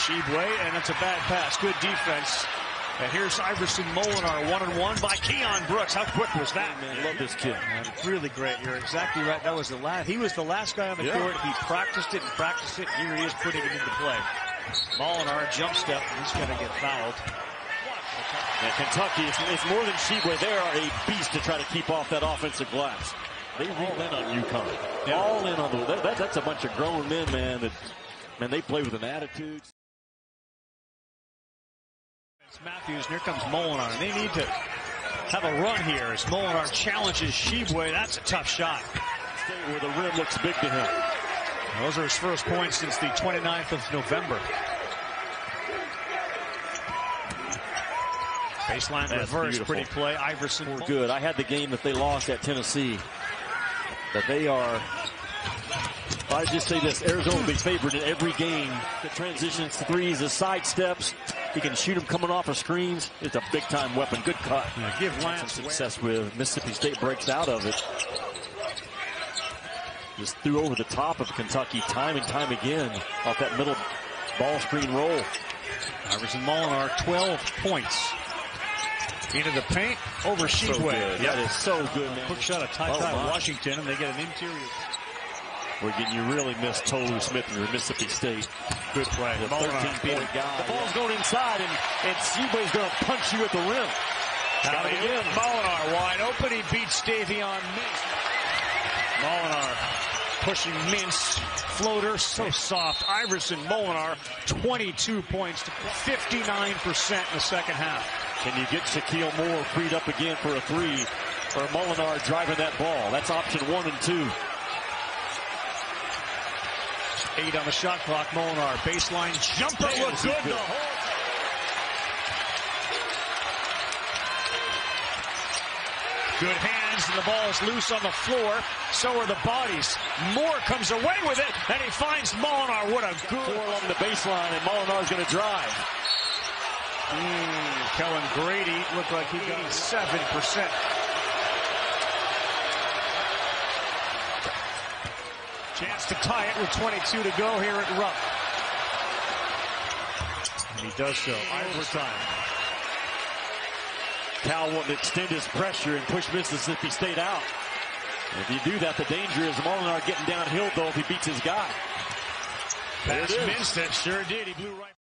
Tshiebwe, and it's a bad pass. Good defense. And here's Iverson Molinar, 1-on-1 by Keon Brooks. How quick was that, man? Love this kid, man. Really great. You're exactly right. That was the last. He was the last guy on the court. He practiced it and practiced it. Here he is putting it into play. Molinar, jump step. He's going to get fouled. And Kentucky, it's more than Tshiebwe. They are a beast to try to keep off that offensive glass. They all in on UConn. Yeah. All in on the. That's a bunch of grown men, man. Man, they play with an attitude. It's Matthews, and here comes Molinar. They need to have a run here as Molinar challenges Tshiebwe. That's a tough shot. Where the rim looks big to him. Those are his first points since the 29th of November. Baseline that's reverse, beautiful. Pretty play. Iverson were good. I had the game that they lost at Tennessee. But they are, well, I just say this, Arizona will be favored in every game. The transitions, the threes, the sidesteps. He can shoot them coming off of screens. It's a big-time weapon. Good cut. Yeah, give Lance some success with. Mississippi State breaks out of it. Just threw over the top of Kentucky time and time again off that middle ball screen roll. Iverson Molinar, 12 points. Into the paint, over Tshiebwe. That is so good, man. Quick shot of Ty Ty Washington, and they get an interior. We're getting you really miss Tolu Smith in your Mississippi State. Good play. The 13-point guy. The ball's going inside, and Tshiebwe's going to punch you at the rim. Got it again. Molinar wide open. He beats Davion Mintz. Molinar pushing Mintz. Floater, so soft. Iverson Molinar, 22 points to 59% in the second half. Can you get Shaquille Moore freed up again for a three? Or Molinar driving that ball. That's option 1 and 2. 8 on the shot clock. Molinar, baseline jumper. Looks good. The whole good hands, and the ball is loose on the floor. So are the bodies. Moore comes away with it, and he finds Molinar. What a good four along the baseline, and Molinar's going to drive. Kellen Grady looked like he got 7%. Chance to tie it with 22 to go here at Rupp. And he does so. Overtime. Cal will extend his pressure and push Mississippi State out. And if you do that, the danger is Molinar getting downhill, though, if he beats his guy. Pass missed it. Sure did. He blew right.